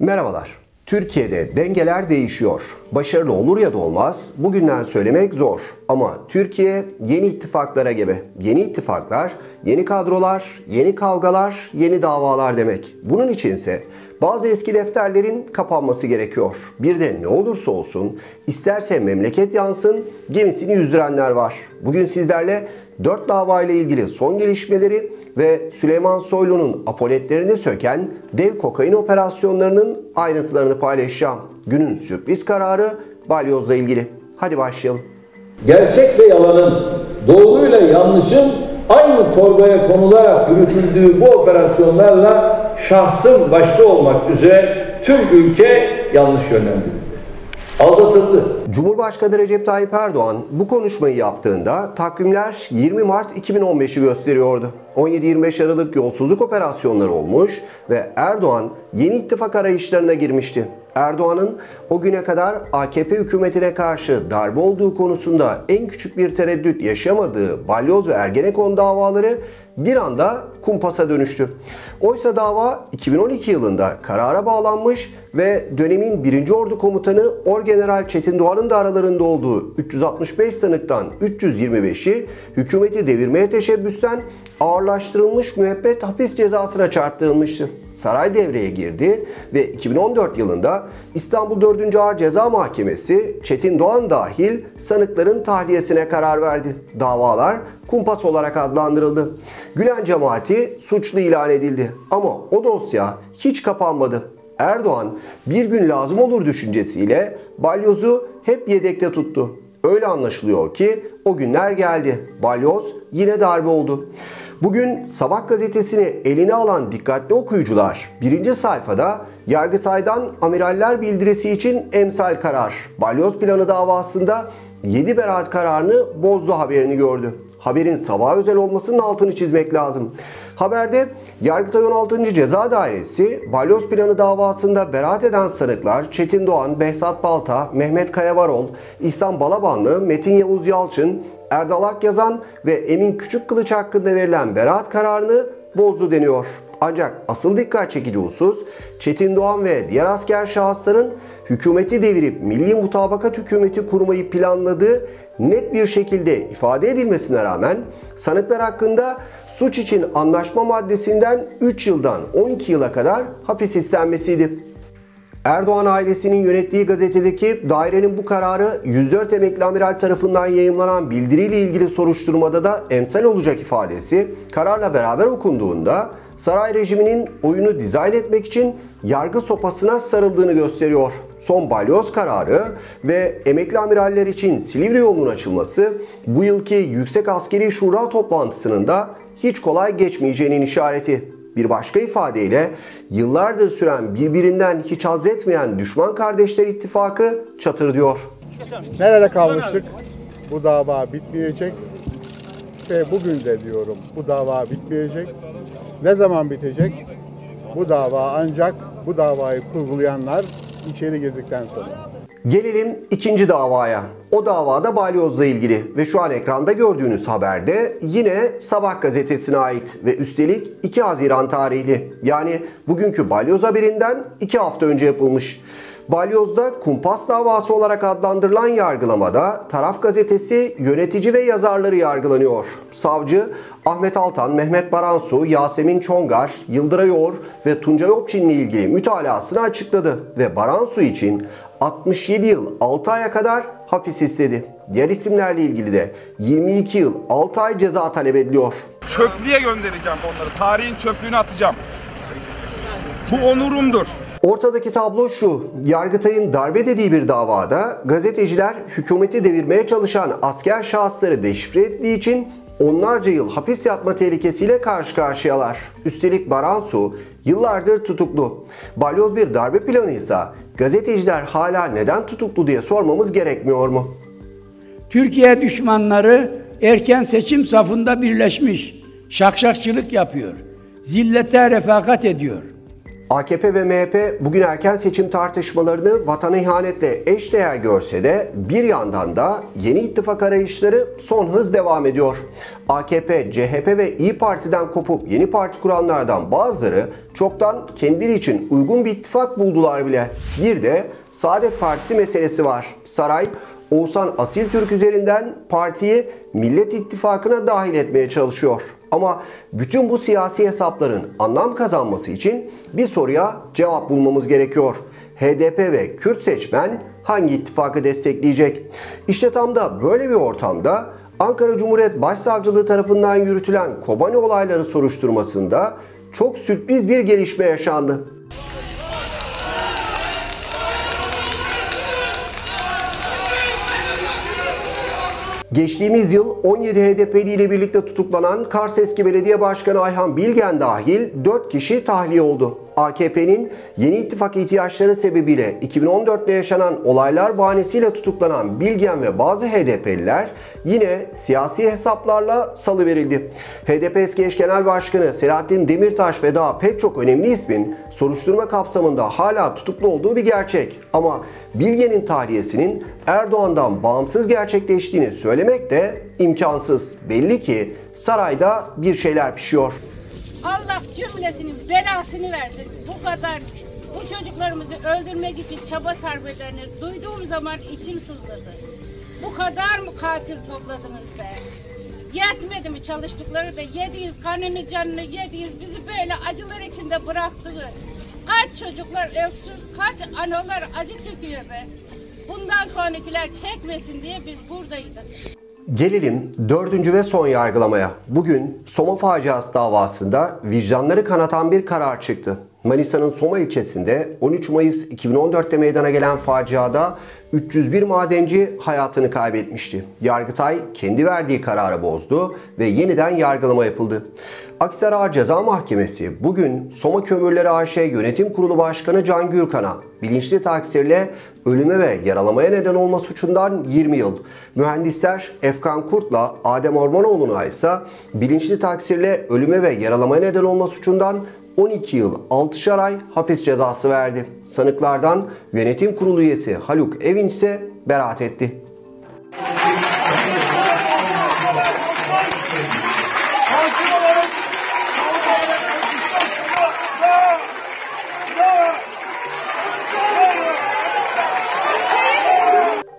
Merhabalar. Türkiye'de dengeler değişiyor. Başarılı olur ya da olmaz, bugünden söylemek zor. Ama Türkiye yeni ittifaklara gebe. Yeni ittifaklar, yeni kadrolar, yeni kavgalar, yeni davalar demek. Bunun içinse bazı eski defterlerin kapanması gerekiyor. Bir de ne olursa olsun, isterse memleket yansın, gemisini yüzdürenler var. Bugün sizlerle 4 dava ile ilgili son gelişmeleri ve Süleyman Soylu'nun apoletlerini söken dev kokain operasyonlarının ayrıntılarını paylaşacağım. Günün sürpriz kararı balyozla ilgili. Hadi başlayalım. Gerçekle yalanın, doğruyla yanlışın aynı torbaya konularak yürütüldüğü bu operasyonlarla şahsım başta olmak üzere tüm ülke yanlış yönlendirildi. Aldatıldı. Cumhurbaşkanı Recep Tayyip Erdoğan bu konuşmayı yaptığında takvimler 20 Mart 2015'i gösteriyordu. 17-25 Aralık yolsuzluk operasyonları olmuş ve Erdoğan yeni ittifak arayışlarına girmişti. Erdoğan'ın o güne kadar AKP hükümetine karşı darbe olduğu konusunda en küçük bir tereddüt yaşamadığı Balyoz ve Ergenekon davaları bir anda kumpasa dönüştü. Oysa dava 2012 yılında karara bağlanmış ve dönemin 1. Ordu Komutanı Orgeneral Çetin Doğan'ın da aralarında olduğu 365 sanıktan 325'i hükümeti devirmeye teşebbüsten ağırlaştırılmış müebbet hapis cezasına çarptırılmıştı. Saray devreye girdi ve 2014 yılında İstanbul 4. Ağır Ceza Mahkemesi Çetin Doğan dahil sanıkların tahliyesine karar verdi. Davalar kumpas olarak adlandırıldı. Gülen cemaati suçlu ilan edildi ama o dosya hiç kapanmadı. Erdoğan bir gün lazım olur düşüncesiyle balyozu hep yedekte tuttu. Öyle anlaşılıyor ki o günler geldi. Balyoz yine darbe oldu. Bugün Sabah gazetesini eline alan dikkatli okuyucular birinci sayfada Yargıtay'dan amiraller bildirisi için emsal karar, balyoz planı davasında 7 beraat kararını bozdu haberini gördü. Haberin sabaha özel olmasının altını çizmek lazım. Haberde Yargıtay 16. Ceza Dairesi balyoz planı davasında beraat eden sanıklar Çetin Doğan, Behzat Balta, Mehmet Kayavarol, İhsan Balabanlı, Metin Yavuz Yalçın, Erdal Akyazan ve Emin Küçükkılıç hakkında verilen beraat kararını bozdu deniyor. Ancak asıl dikkat çekici husus Çetin Doğan ve diğer asker şahısların hükümeti devirip milli mutabakat hükümeti kurmayı planladığı net bir şekilde ifade edilmesine rağmen sanıklar hakkında suç için anlaşma maddesinden 3 yıldan 12 yıla kadar hapis istenmesiydi. Erdoğan ailesinin yönettiği gazetedeki dairenin bu kararı 104 emekli amiral tarafından yayımlanan bildiriyle ilgili soruşturmada da emsal olacak ifadesi kararla beraber okunduğunda saray rejiminin oyunu dizayn etmek için yargı sopasına sarıldığını gösteriyor. Son balyoz kararı ve emekli amiraller için Silivri yolunun açılması bu yılki Yüksek Askeri Şura toplantısının da hiç kolay geçmeyeceğinin işareti. Bir başka ifadeyle yıllardır süren birbirinden hiç haz etmeyen düşman kardeşler ittifakı çatır diyor. Nerede kalmıştık? Bu dava bitmeyecek ve bugün de diyorum bu dava bitmeyecek. Ne zaman bitecek? Bu dava ancak bu davayı kurgulayanlar içeri girdikten sonra. Gelelim ikinci davaya. O davada balyozla ilgili ve şu an ekranda gördüğünüz haberde yine Sabah gazetesine ait ve üstelik 2 Haziran tarihli. Yani bugünkü balyoz haberinden 2 hafta önce yapılmış. Balyoz'da kumpas davası olarak adlandırılan yargılamada Taraf gazetesi yönetici ve yazarları yargılanıyor. Savcı Ahmet Altan, Mehmet Baransu, Yasemin Çongar, Yıldıray Öğür ve Tuncay Opçin'le ilgili mütalasını açıkladı ve Baransu için 67 yıl 6 aya kadar hapis istedi. Diğer isimlerle ilgili de 22 yıl 6 ay ceza talep ediliyor. Çöplüğe göndereceğim onları. Tarihin çöplüğüne atacağım. Bu onurumdur. Ortadaki tablo şu, Yargıtay'ın darbe dediği bir davada gazeteciler hükümeti devirmeye çalışan asker şahısları deşifre ettiği için onlarca yıl hapis yatma tehlikesiyle karşı karşıyalar. Üstelik Baransu yıllardır tutuklu. Balyoz bir darbe planıysa gazeteciler hala neden tutuklu diye sormamız gerekmiyor mu? Türkiye düşmanları erken seçim safında birleşmiş, şakşakçılık yapıyor, zillete refakat ediyor. AKP ve MHP bugün erken seçim tartışmalarını vatana ihanetle eşdeğer görse de bir yandan da yeni ittifak arayışları son hız devam ediyor. AKP, CHP ve İYİ Parti'den kopup yeni parti kuranlardan bazıları çoktan kendileri için uygun bir ittifak buldular bile. Bir de Saadet Partisi meselesi var. Saray, Oğuzhan Asiltürk üzerinden partiyi Millet İttifakı'na dahil etmeye çalışıyor. Ama bütün bu siyasi hesapların anlam kazanması için bir soruya cevap bulmamız gerekiyor. HDP ve Kürt seçmen hangi ittifakı destekleyecek? İşte tam da böyle bir ortamda Ankara Cumhuriyet Başsavcılığı tarafından yürütülen Kobani olayları soruşturmasında çok sürpriz bir gelişme yaşandı. Geçtiğimiz yıl 17 HDP'li ile birlikte tutuklanan Kars Eski Belediye Başkanı Ayhan Bilgen dahil 4 kişi tahliye oldu. AKP'nin yeni ittifak ihtiyaçları sebebiyle 2014'te yaşanan olaylar bahanesiyle tutuklanan Bilgen ve bazı HDP'liler yine siyasi hesaplarla salıverildi. HDP eski eş genel başkanı Selahattin Demirtaş ve daha pek çok önemli ismin soruşturma kapsamında hala tutuklu olduğu bir gerçek. Ama Bilgen'in tahliyesinin Erdoğan'dan bağımsız gerçekleştiğini söylemek de imkansız. Belli ki sarayda bir şeyler pişiyor. Allah cümlesinin belasını versin. Bu kadar bu çocuklarımızı öldürmek için çaba sarf edenleri duyduğum zaman içim sızladı. Bu kadar mı katil topladınız be? Yetmedi mi çalıştıkları da yediğiniz kanını canını yediğiniz bizi böyle acılar içinde bıraktınız. Kaç çocuklar öksüz, kaç analar acı çekiyor be. Bundan sonrakiler çekmesin diye biz buradaydık. Gelelim dördüncü ve son yargılamaya. Bugün Soma faciası davasında vicdanları kanatan bir karar çıktı. Manisa'nın Soma ilçesinde 13 Mayıs 2014'te meydana gelen faciada 301 madenci hayatını kaybetmişti. Yargıtay kendi verdiği kararı bozdu ve yeniden yargılama yapıldı. Akhisar Ağır Ceza Mahkemesi bugün Soma Kömürleri AŞ Yönetim Kurulu Başkanı Can Gürkan'a bilinçli taksirle ölüme ve yaralamaya neden olma suçundan 20 yıl, mühendisler Efkan Kurt'la Adem Ormanoğlu'na ise bilinçli taksirle ölüme ve yaralamaya neden olma suçundan 12 yıl 6'şar ay hapis cezası verdi. Sanıklardan yönetim kurulu üyesi Haluk Evinç ise beraat etti.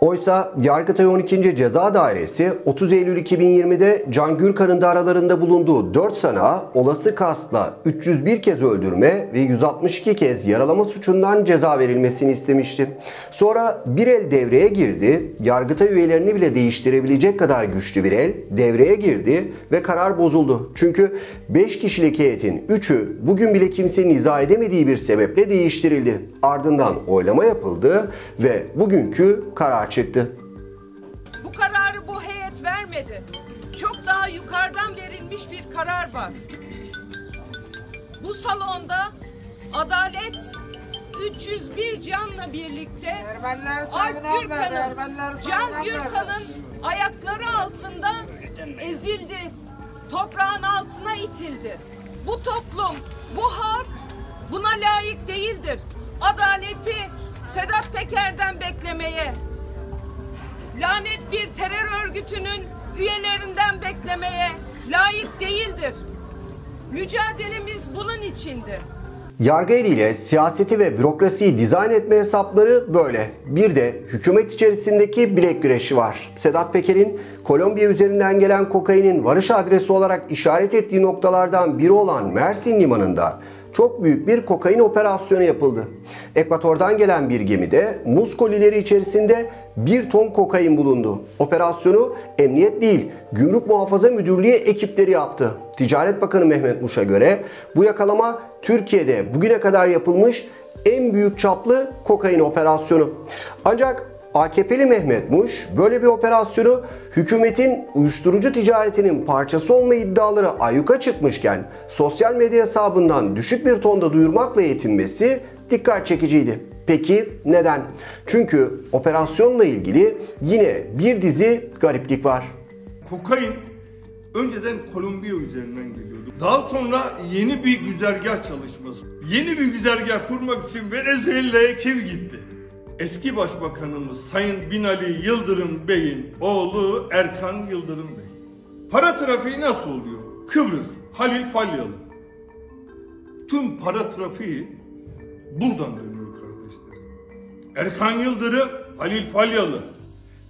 Oysa Yargıtay 12. Ceza Dairesi 30 Eylül 2020'de Can Gürkan'ın da aralarında bulunduğu 4 sanığa olası kastla 301 kez öldürme ve 162 kez yaralama suçundan ceza verilmesini istemişti. Sonra bir el devreye girdi, Yargıtay üyelerini bile değiştirebilecek kadar güçlü bir el devreye girdi ve karar bozuldu. Çünkü 5 kişilik heyetin 3'ü bugün bile kimsenin izah edemediği bir sebeple değiştirildi. Ardından oylama yapıldı ve bugünkü karar çıktı. Bu kararı bu heyet vermedi. Çok daha yukarıdan verilmiş bir karar var. Bu salonda adalet 301 canla birlikte Can Gürkan'ın ayakları altında ezildi. Toprağın altına itildi. Bu toplum, bu halk buna layık değildir. Adaleti Sedat Peker'den beklemeye, lanet bir terör örgütünün üyelerinden beklemeye layık değildir. Mücadelemiz bunun içindi. Yargı eliyle siyaseti ve bürokrasiyi dizayn etme hesapları böyle. Bir de hükümet içerisindeki bilek güreşi var. Sedat Peker'in Kolombiya üzerinden gelen kokainin varış adresi olarak işaret ettiği noktalardan biri olan Mersin limanında çok büyük bir kokain operasyonu yapıldı. Ekvator'dan gelen bir gemide muz kolileri içerisinde 1 ton kokain bulundu. Operasyonu emniyet değil, Gümrük Muhafaza Müdürlüğü ekipleri yaptı. Ticaret Bakanı Mehmet Muş'a göre bu yakalama Türkiye'de bugüne kadar yapılmış en büyük çaplı kokain operasyonu. Ancak AKP'li Mehmet Muş böyle bir operasyonu hükümetin uyuşturucu ticaretinin parçası olma iddiaları ayyuka çıkmışken sosyal medya hesabından düşük bir tonda duyurmakla yetinmesi dikkat çekiciydi. Peki neden? Çünkü operasyonla ilgili yine bir dizi gariplik var. Kokain Önceden Kolombiya üzerinden gidiyordu. Daha sonra yeni bir güzergah çalışması. Yeni bir güzergah kurmak için Venezuela'ya kim gitti? Eski Başbakanımız Sayın Binali Yıldırım Bey'in oğlu Erkam Yıldırım Bey. Para trafiği nasıl oluyor? Kıbrıs, Halil Falyalı. Tüm para trafiği buradan dönüyor kardeşlerim. Erkam Yıldırım, Halil Falyalı.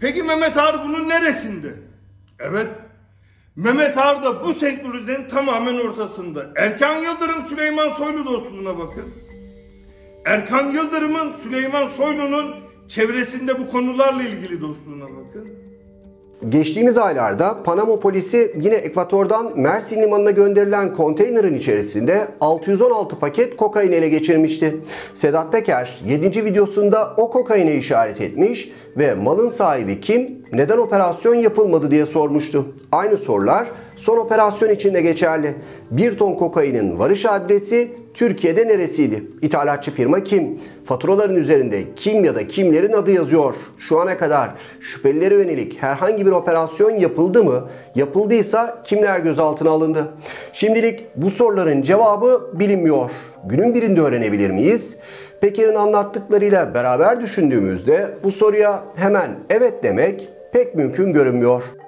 Peki Mehmet Ağar bunun neresinde? Evet, Mehmet Ağar da bu sektörün tamamen ortasında. Erkam Yıldırım Süleyman Soylu dostluğuna bakın. Erkam Yıldırım'ın Süleyman Soylu'nun çevresinde bu konularla ilgili dostluğuna bakın. Geçtiğimiz aylarda Panama polisi yine Ekvador'dan Mersin limanına gönderilen konteynerin içerisinde 616 paket kokain ele geçirmişti. Sedat Peker 7. videosunda o kokaine işaret etmiş ve malın sahibi kim, neden operasyon yapılmadı diye sormuştu. Aynı sorular son operasyon için de geçerli. 1 ton kokainin varış adresi Türkiye'de neresiydi? İthalatçı firma kim? Faturaların üzerinde kim ya da kimlerin adı yazıyor? Şu ana kadar şüphelilere yönelik herhangi bir operasyon yapıldı mı? Yapıldıysa kimler gözaltına alındı? Şimdilik bu soruların cevabı bilinmiyor. Günün birinde öğrenebilir miyiz? Peker'in anlattıklarıyla beraber düşündüğümüzde bu soruya hemen evet demek pek mümkün görünmüyor.